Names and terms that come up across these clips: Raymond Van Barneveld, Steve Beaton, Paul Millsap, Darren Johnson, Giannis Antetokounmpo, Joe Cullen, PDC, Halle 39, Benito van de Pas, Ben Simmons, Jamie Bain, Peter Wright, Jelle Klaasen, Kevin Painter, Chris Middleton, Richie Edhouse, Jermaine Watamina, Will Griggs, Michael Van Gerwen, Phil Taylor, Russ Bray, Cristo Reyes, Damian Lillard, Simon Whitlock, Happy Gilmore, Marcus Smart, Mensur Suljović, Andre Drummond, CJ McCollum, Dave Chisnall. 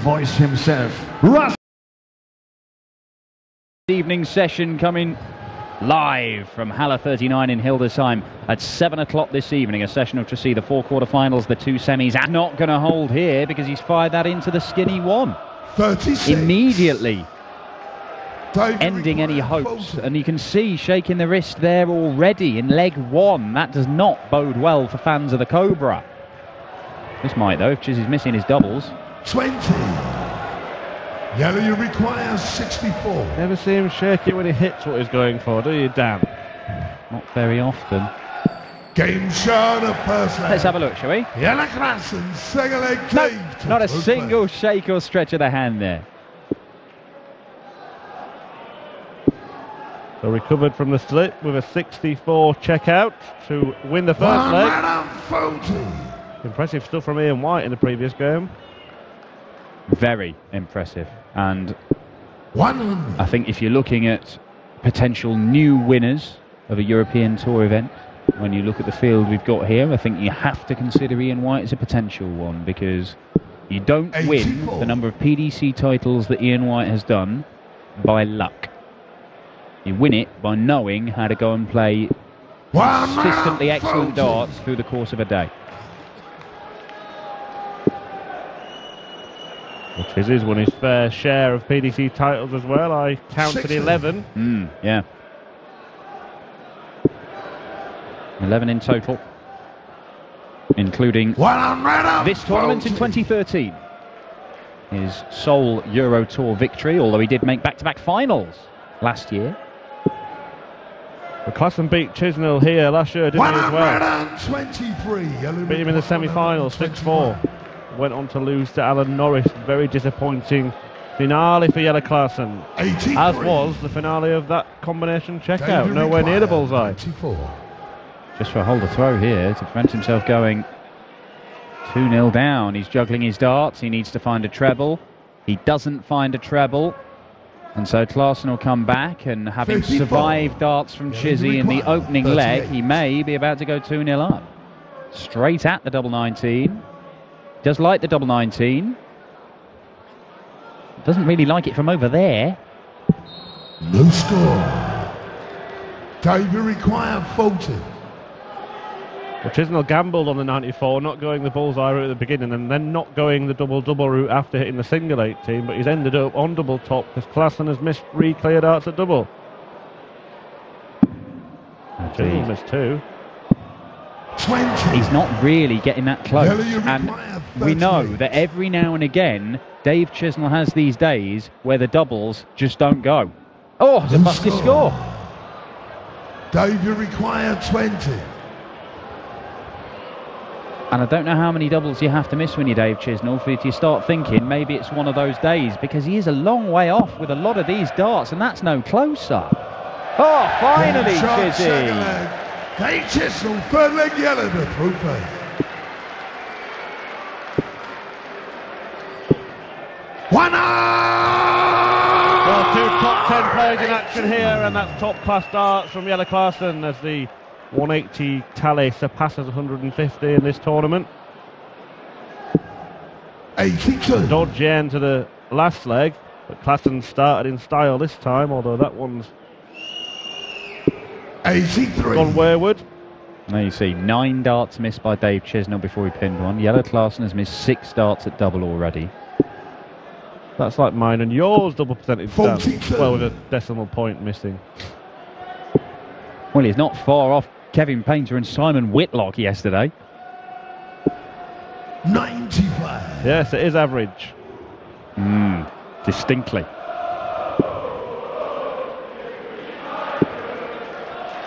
voice himself. Evening session coming live from Halle 39 in Hildesheim at 7 o'clock this evening. A session of Tracy, the four quarterfinals, the two semis. And not going to hold here because he's fired that into the skinny one. 36. Immediately. Ending any hopes, and you can see shaking the wrist there already in leg one. That does not bode well for fans of the Cobra. This might though, if Chizzy's missing his doubles. 20. Yellow you require 64. Never see him shake it when he hits what he's going for, do you, Dan? Not very often. Game shot of first leg. Let's have a look, shall we? Jelle Klaasen, second leg cave. Not a single shake or stretch of the hand there. So recovered from the slip with a 64 checkout to win the first leg. Impressive stuff from Ian White in the previous game. Very impressive. And I think if you're looking at potential new winners of a European Tour event, when you look at the field we've got here, I think you have to consider Ian White as a potential one, because you don't win the number of PDC titles that Ian White has done by luck. You win it by knowing how to go and play consistently excellent darts through the course of a day. Well, Chizzy's won his fair share of PDC titles as well. I counted 11. Yeah. 11 in total, including this tournament in 2013. His sole Euro Tour victory, although he did make back-to-back finals last year. Well, Klaasen beat Chisnall here last year, didn't he, as well? Beat him in the semi-final, 6-4. Went on to lose to Alan Norris. Very disappointing finale for Jelle Klaasen. As was the finale of that combination checkout. Nowhere near the bullseye. 84. Just for a hold of throw here to prevent himself going 2-0 down. He's juggling his darts. He needs to find a treble. He doesn't find a treble. And so Klaasen will come back, and having survived darts from Chizzy in the opening leg, he may be about to go 2-0 up. Straight at the double 19. Does like the double 19. Doesn't really like it from over there. No score. Dave, you require 40. Well, Chisnall gambled on the 94, not going the bullseye route at the beginning and then not going the double-double route after hitting the single 18, but he's ended up on double top because Klaasen has missed three clear darts at double. Chisnall missed two. 20. He's not really getting that close, and we know that every now and again Dave Chisnall has these days where the doubles just don't go. Oh, the fastest score. Dave, you require 20. And I don't know how many doubles you have to miss when you're Dave Chisnall, for if you start thinking maybe it's one of those days, because he is a long way off with a lot of these darts, and that's no closer. Oh, finally, Chizzy! Dave Chisnall, third leg yellow, the trooper. Well, two top 10 players in action here, and that's top-class darts from Jelle Klaasen as the 180 tally surpasses 150 in this tournament. 82. Dodgy end to the last leg, but Klaasen started in style this time, although that one's 83. Gone wayward. Now you see 9 darts missed by Dave Chisnall before he pinned one. Jelle Klaasen has missed 6 darts at double already. That's like mine and yours double percentage. Well, with a decimal point missing. Well, he's not far off Kevin Painter and Simon Whitlock yesterday. 95. Yes, it is average. Distinctly.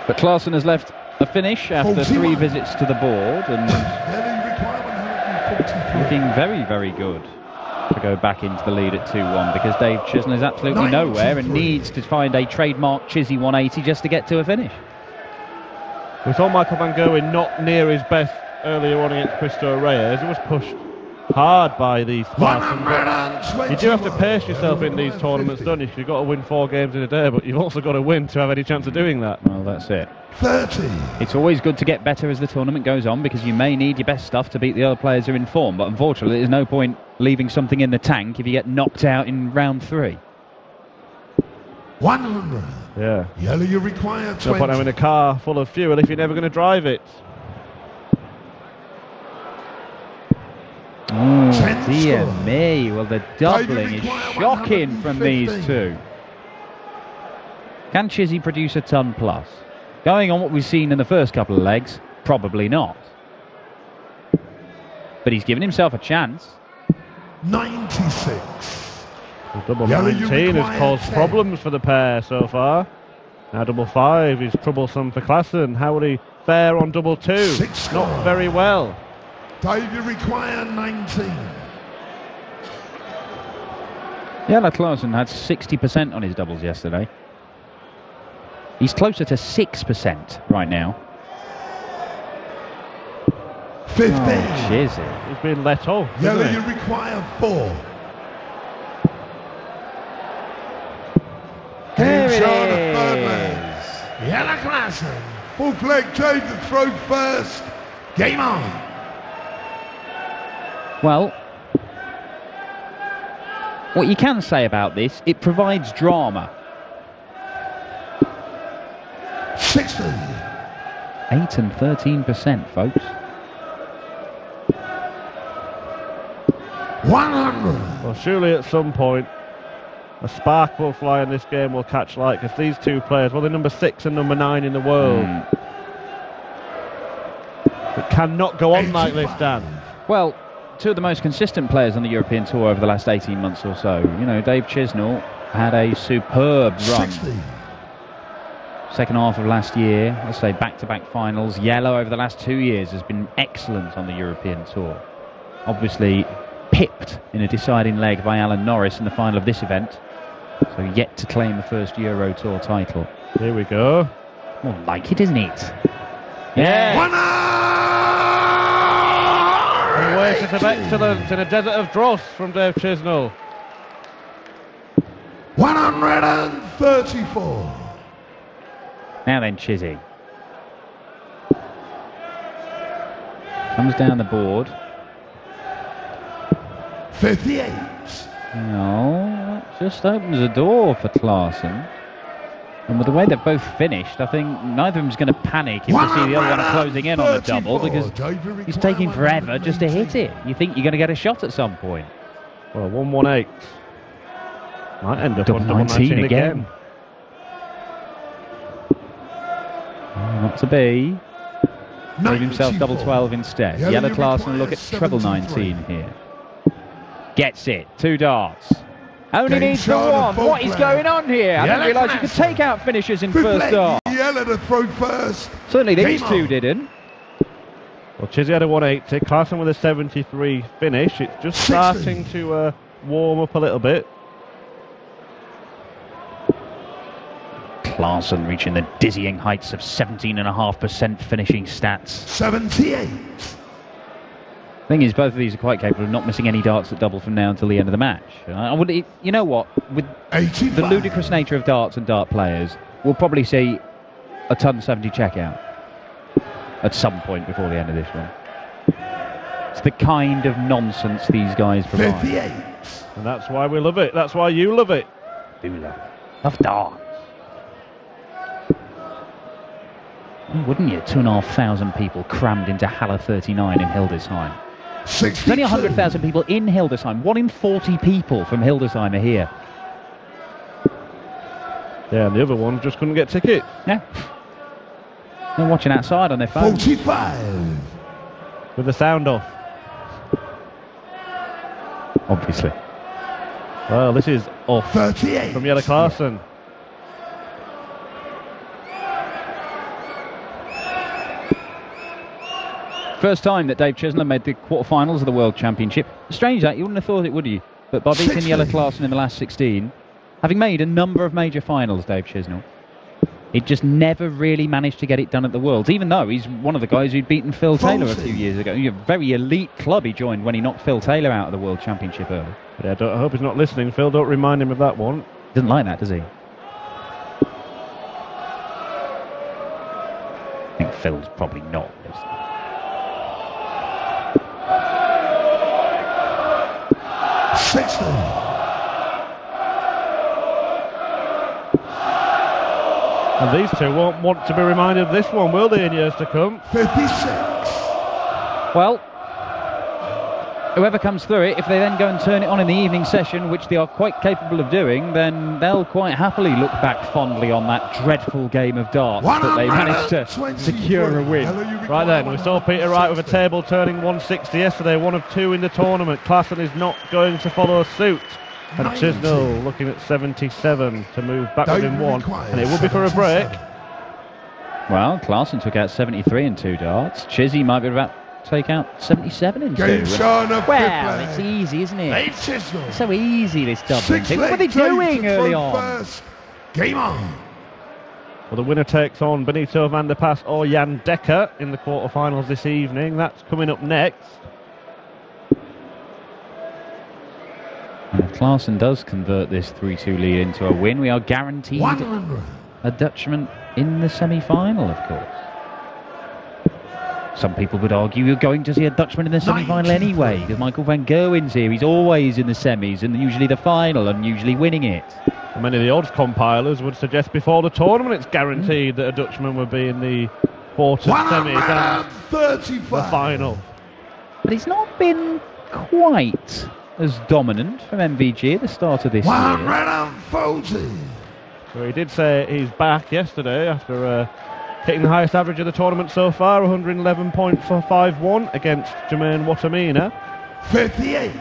But Klaasen has left the finish after 3 visits to the board, and looking very, very good to go back into the lead at 2-1, because Dave Chisnall is absolutely nowhere and needs to find a trademark Chizzy 180 just to get to a finish. We saw Michael Van Gerwen not near his best earlier on against Cristo Reyes. He was pushed hard by these classes. You do have to pace yourself in these tournaments, don't you? You've got to win 4 games in a day, but you've also got to win to have any chance of doing that. Well, that's it. 30. It's always good to get better as the tournament goes on, because you may need your best stuff to beat the other players who are in form, but unfortunately there's no point leaving something in the tank if you get knocked out in round 3. 100. Yeah. Yellow, you require 20. No point having a car full of fuel if you're never going to drive it. Oh, dear me. Well, the doubling is shocking from these two. Can Chizzy produce a ton plus? Going on what we've seen in the first couple of legs, probably not. But he's given himself a chance. 96. The double 19 has caused problems for the pair so far. Now double 5 is troublesome for Klaasen. How will he fare on double 2? Not very well. Dave, you require 19. Jelle Klaasen had 60% on his doubles yesterday. He's closer to 6% right now. 15. Oh, Chizzy. He's been let off. Jelle, you require 4. Here it is. Jelle Klaasen. Full flag change to throw first. Game on. Well, what you can say about this, it provides drama. 60. 8 and 13%, folks. 100. Well, surely at some point, a spark will fly in this game will catch light, because these two players, well, they're number 6 and number 9 in the world. It cannot go on 85. Like this, Dan. Well, two of the most consistent players on the European Tour over the last 18 months or so. You know, Dave Chisnall had a superb run. 60. Second half of last year, let's say back-to-back finals. Yellow over the last 2 years has been excellent on the European Tour. Obviously pipped in a deciding leg by Alan Norris in the final of this event. So yet to claim the first Euro Tour title. Here we go. More like it, isn't it? Yeah. A waste of excellence in a desert of dross from Dave Chisnall. 134. Now then, Chizzy. Comes down the board. 58. No, that just opens a door for Klaasen. And with the way they've both finished, I think neither of them's going to panic if they see the other one closing in on the double, because he's taking forever just to hit it. You think you're going to get a shot at some point. Well, 118. Might end up on 119 again. Oh, not to be. Gave himself double 12 instead. Jelle Klaasen look at treble 19 here. Gets it. 2 darts. Only needs the 1. What is going on here? I didn't realise you could take out finishers in first dart. Jelle to throw first. Certainly these two didn't. Well, Chizzy had a 180. Klaasen with a 73 finish. It's just starting to warm up a little bit. Klaasen reaching the dizzying heights of 17.5% finishing stats. 78. Thing is, both of these are quite capable of not missing any darts at double from now until the end of the match. You know what? With 85. The ludicrous nature of darts and dart players, we'll probably see a ton 70 checkout at some point before the end of this one. It's the kind of nonsense these guys provide. 58. And that's why we love it. That's why you love it. Do love it. Love darts. Oh, wouldn't you? 2,500 people crammed into Halle 39 in Hildesheim. 62. There's only 100,000 people in Hildesheim. 1 in 40 people from Hildesheim are here. Yeah, and the other one just couldn't get tickets. Yeah. They're watching outside on their phone. 45. With the sound off. Obviously. Well, this is off. 38. From Jelle Klaasen. First time that Dave Chisnall made the quarterfinals of the World Championship. Strange that, you wouldn't have thought it, would you? But by beating Jelle Klaasen in the last 16, having made a number of major finals, Dave Chisnall, It just never really managed to get it done at the Worlds, even though he's one of the guys who'd beaten Phil Taylor a few years ago. A very elite club he joined when he knocked Phil Taylor out of the World Championship early. Yeah, I hope he's not listening, Phil. Don't remind him of that one. He doesn't like that, does he? I think Phil's probably not listening. And these two won't want to be reminded of this one, will they, in years to come? 36. Well, whoever comes through it, if they then go and turn it on in the evening session, which they are quite capable of doing, then they'll quite happily look back fondly on that dreadful game of darts that they managed to secure a win. Right then, we saw Peter Wright with a table turning 160 yesterday, one of two in the tournament. Klaasen is not going to follow suit. And Chisnall looking at 77 to move backward in one, and it will be for a break. Well, Klaasen took out 73 in two darts. Chizzy might be about take out 77 in two. Well, it's easy, isn't it? It's so easy, this Dublin team. What are they doing early on? Game on. Well, the winner takes on Benito van de Pas or Jan Dekker in the quarterfinals this evening. That's coming up next. And if Klaasen does convert this 3-2 lead into a win, we are guaranteed a Dutchman in the semi-final, of course. Some people would argue you're going to see a Dutchman in the semi-final anyway, because Michael Van Gerwen's here. He's always in the semis and usually the final and usually winning it. And many of the odds compilers would suggest before the tournament it's guaranteed that a Dutchman would be in the quarter semis and the final. But it's not been quite as dominant from MVG at the start of this year. So he did say he's back yesterday after hitting the highest average of the tournament so far, 111.51 against Jermaine Watamina. 58.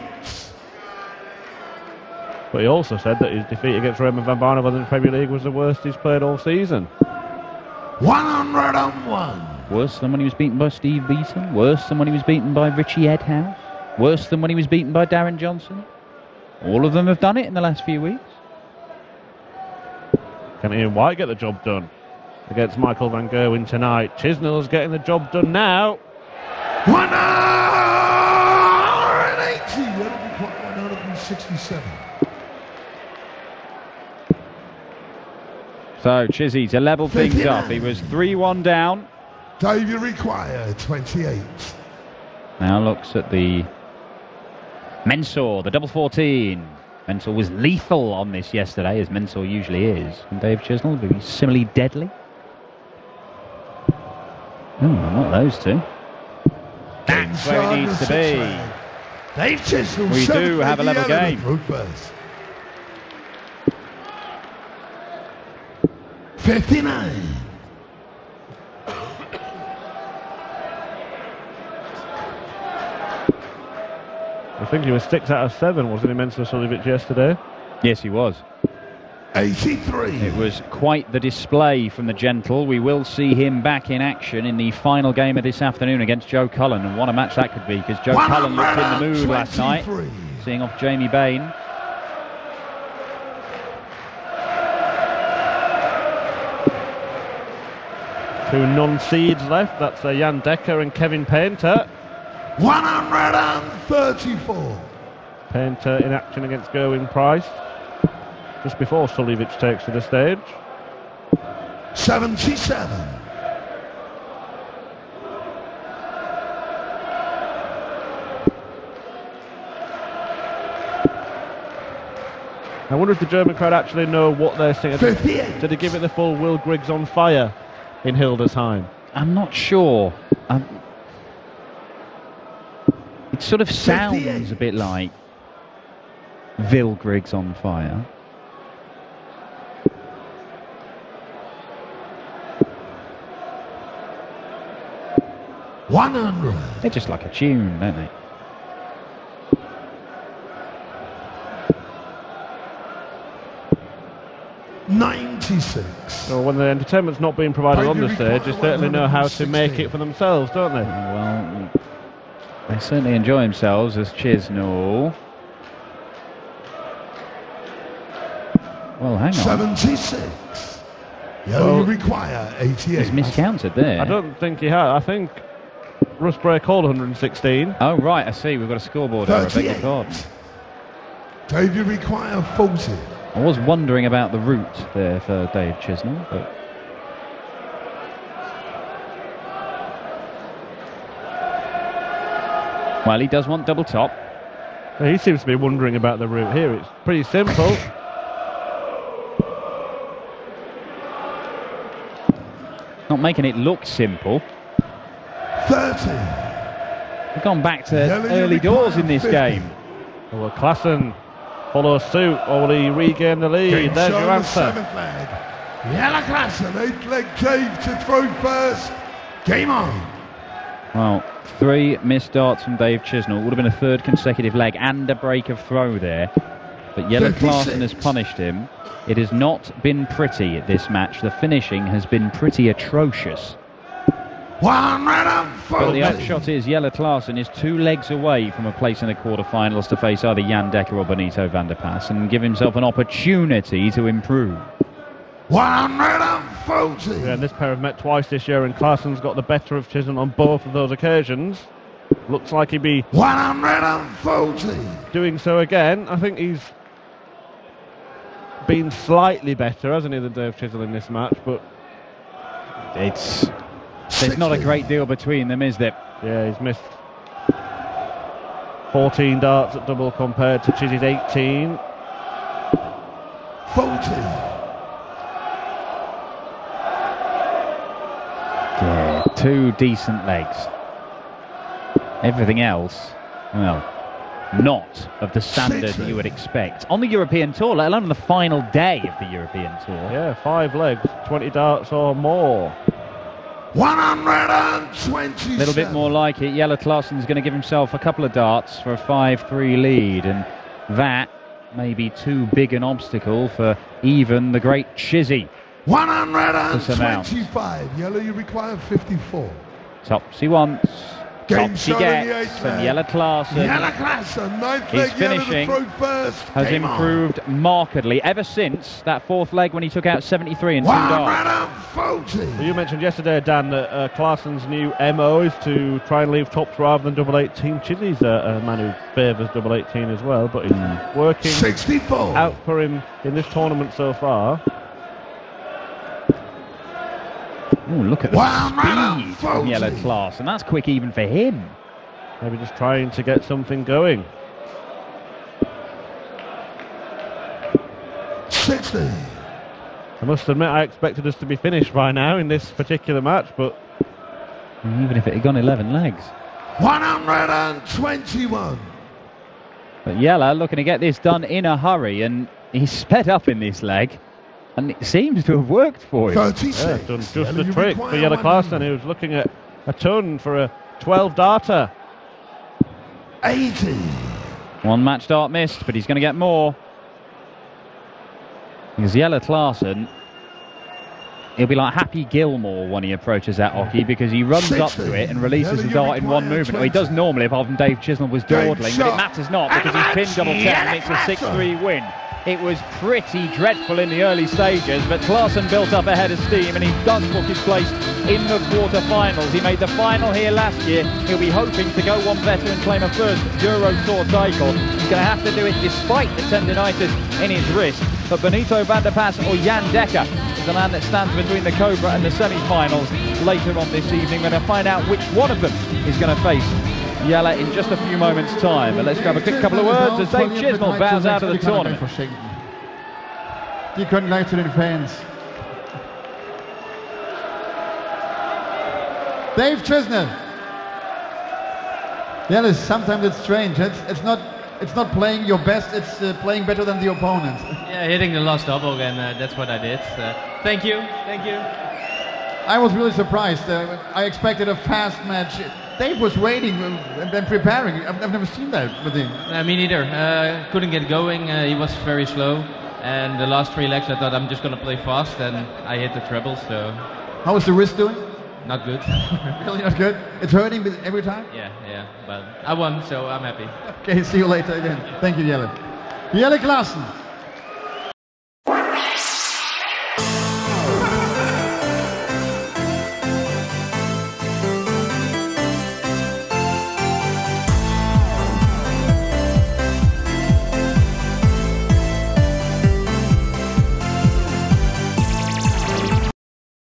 But he also said that his defeat against Raymond Van Barneveld in the Premier League was the worst he's played all season. 101. Worse than when he was beaten by Steve Beaton. Worse than when he was beaten by Richie Edhouse. Worse than when he was beaten by Darren Johnson. All of them have done it in the last few weeks. Can Ian White get the job done against Michael Van Gerwen tonight? Chisnall's getting the job done now. 180! 167. So Chizzy to level things up. He was 3-1 down. Davey required 28. Now looks at the Mensur, the double 14. Mensur was lethal on this yesterday, as Mensur usually is. And Dave Chisnall will be similarly deadly. Oh, not those two. That's where it needs to be. We do have a level game. Rutgers. 59. I think he was 6 out of 7, wasn't he, Mensur Suljović, yesterday? Yes, he was. 83. It was quite the display from the gentle. We will see him back in action in the final game of this afternoon against Joe Cullen, and what a match that could be, because Joe Cullen looked in the mood last night, seeing off Jamie Bain. Two non-seeds left. That's Jan Dekker and Kevin Painter. 134. Painter in action against Gerwyn Price just before Suljović takes to the stage. 77. I wonder if the German crowd actually know what they're singing. 58. Did they give it the full Will Griggs on fire in Hildesheim? I'm not sure. It sort of sounds 58. A bit like Will Griggs on fire. They're just like a tune, don't they? So when the entertainment's not being provided on the stage, they certainly know how to make it for themselves, don't they? Well, they certainly enjoy themselves as Chisnall. Well, hang on. 76. You only require 88. He's miscounted there. I don't think he had. I think Russ Bray called 116. Oh, right, I see. We've got a scoreboard here. I beg your pardon. Dave, you require 40. I was wondering about the route there for Dave Chisnall, but... Well, he does want double top. He seems to be wondering about the route here. It's pretty simple. Not making it look simple. 30. We've gone back to early doors in this 50. Game. Oh, will Klaasen follow suit, or will he regain the lead? King There's your answer. Jelle Klaasen, 8-leg Dave to throw first. Game on. Well, 3 missed darts from Dave Chisnall. Would have been a 3rd consecutive leg and a break of throw there. But Jelle Klaasen has punished him. It has not been pretty at this match. The finishing has been pretty atrocious. But the upshot is Jelle Klaasen is 2 legs away from a place in the quarterfinals to face either Jan Dekker or Benito van de Pas and give himself an opportunity to improve. 140. Yeah, and this pair have met twice this year, and Klaasen's got the better of Chisnall on both of those occasions. Looks like he'd be 140. Doing so again. I think he's been slightly better, hasn't he, than Dave Chisnall in this match, but it's there's not a great deal between them, is there? Yeah, he's missed 14 darts at double compared to Chisnall's 18. 40. Yeah, 2 decent legs. Everything else, well, not of the standard you would expect on the European Tour, let alone on the final day of the European Tour. Yeah, 5 legs, 20 darts or more. 120. A little bit more like it. Jelle Klaasen's going to give himself a couple of darts for a 5-3 lead, and that may be too big an obstacle for even the great Chizzy. 125. Jelle, you require 54. Top she wants. Top she gets. And Jelle Klaasen. Jelle Klaasen, 9th leg. His finishing has improved markedly ever since that 4th leg when he took out 73 in 2 darts. You mentioned yesterday, Dan, that Klaasen's new MO is to try and leave tops rather than double 18. Chizzy's a man who favours double 18 as well, but he's working 64. Out for him in this tournament so far. Oh, look at the speed from Jelle Klaasen, and that's quick even for him. Maybe just trying to get something going. 60. I must admit, I expected us to be finished by now in this particular match, but... Even if it had gone 11 legs. 121. But Jelle looking to get this done in a hurry, and he's sped up in this leg. And it seems to have worked for him. 36. Yeah, done just the trick for Jelle Klaasen, who was looking at a ton for a 12-darter. 80. 1 match dart missed, but he's going to get more. Because Jelle Klaasen, he'll be like Happy Gilmore when he approaches that hockey, because he runs 60. Up to it and releases the dart in 1 movement. Well, he does normally, apart from Dave Chisnall was dawdling, but it matters not, because he's pinned double 10 and it's a 6-3 win. It was pretty dreadful in the early stages, but Klaasen built up a head of steam and he does book his place in the quarterfinals. He made the final here last year. He'll be hoping to go one better and claim a 1st Euro Tour title. He's going to have to do it despite the tendonitis in his wrist. But Benito van der Pas or Jan Dekker is the man that stands between the Cobra and the semi-finals later on this evening. We're going to find out which one of them is going to face Jelle in just a few moments' time, but let's grab a quick couple of words as Dave Chisnall bows out of the tournament. Die können gleich zu den Fans. Dave Chisnall. Jelle, sometimes it's strange. It's not playing your best. It's playing better than the opponent. Yeah, hitting the last double, and that's what I did. Thank you, thank you. I was really surprised. I expected a fast match. Dave was waiting and preparing. I've never seen that with him. Me neither. Couldn't get going. He was very slow. And the last 3 legs, I thought I'm just going to play fast, and I hit the treble. So. How is the wrist doing? Not good. Really not good? It's hurting every time? Yeah. But I won, so I'm happy. Okay, see you later again. Thank you, Jelle. Jelle Klaasen.